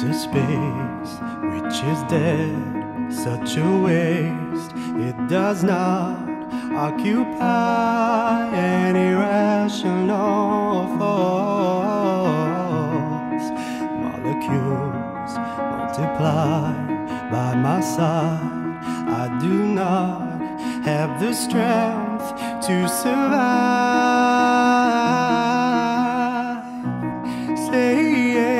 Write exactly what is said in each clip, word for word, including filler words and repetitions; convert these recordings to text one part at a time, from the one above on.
A space which is dead, such a waste. It does not occupy any rational force. Molecules multiply by my side. I do not have the strength to survive. Say yeah.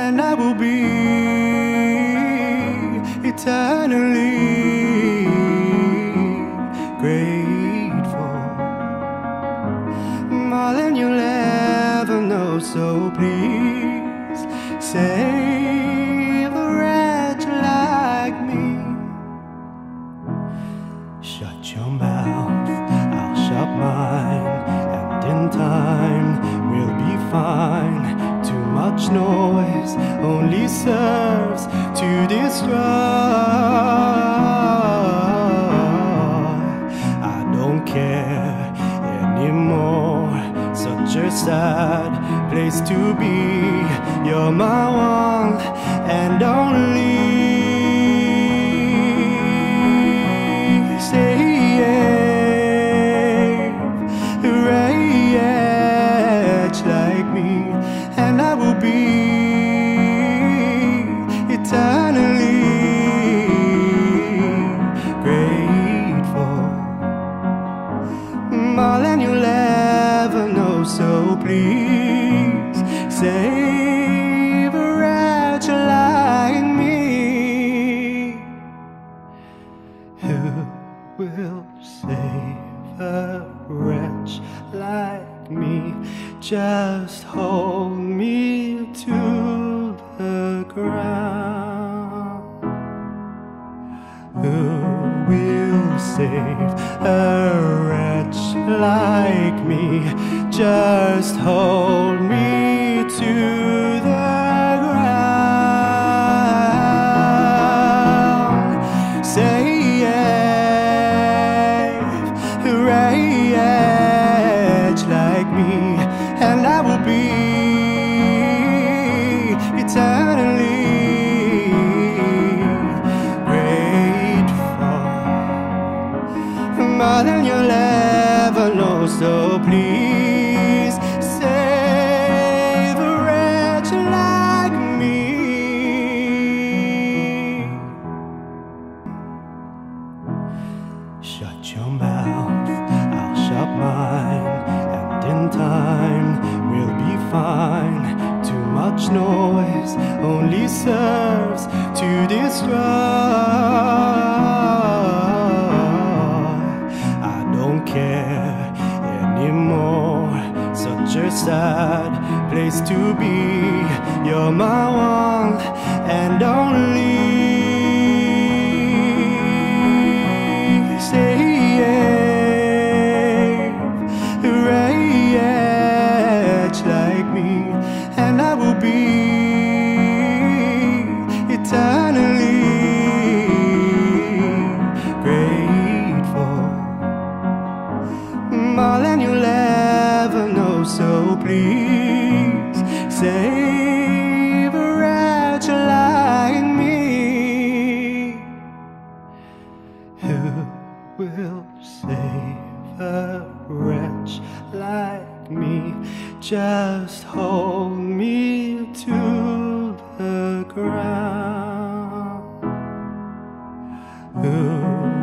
And I will be eternally grateful, more than you'll ever know. So please save a wretch like me. Shut your mouth, I'll shut mine, and in time we'll be fine. Much noise only serves to destroy. I don't care anymore. Such a sad place to be. You're my one and only. And I will be eternally grateful, more than you'll ever know. So please save a wretch like me. Who will save a wretch like me? Just hold me to the ground. Who will save a wretch like me? Just hold me to the ground. Say yeah, a wretch like me. And I will be eternally grateful, more than you'll ever know. So please save a wretch like me. Shut your mouth, I'll shut mine. In time we'll be fine. Too much noise only serves to destroy. I don't care anymore. Such a sad place to be. You're my one and only. And I will be eternally grateful, more than you'll ever know. So please save a wretch like me. Who will save a wretch like me? Me, just hold me to the ground. Who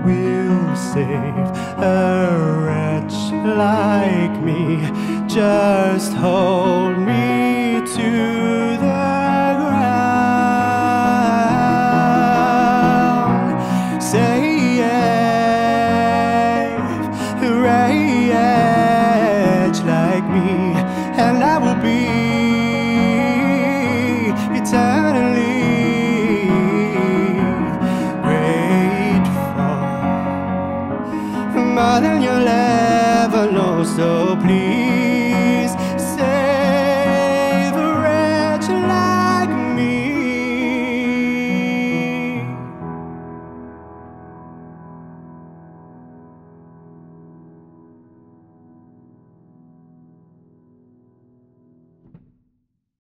will save a wretch like me? Just hold me to the ground. Say yeah, hooray, yeah. And I will be eternally grateful, more than you'll ever know. so please.